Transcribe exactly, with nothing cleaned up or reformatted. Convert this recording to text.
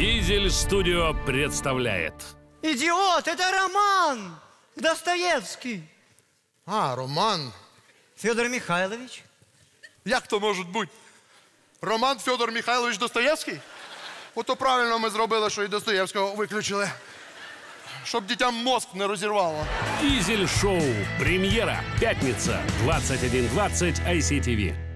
Дизель студио представляет. Идиот, это роман! Достоевский. А, роман. Федор Михайлович. Як то может быть? Роман Федор Михайлович Достоевский? Ото правильно ми зробили, що і Достоєвського виключили. Щоб дітям мозк не розірвало. Дизель шоу. Прем'єра. П'ятниця. двадцять один двадцять. ай сі ті ві.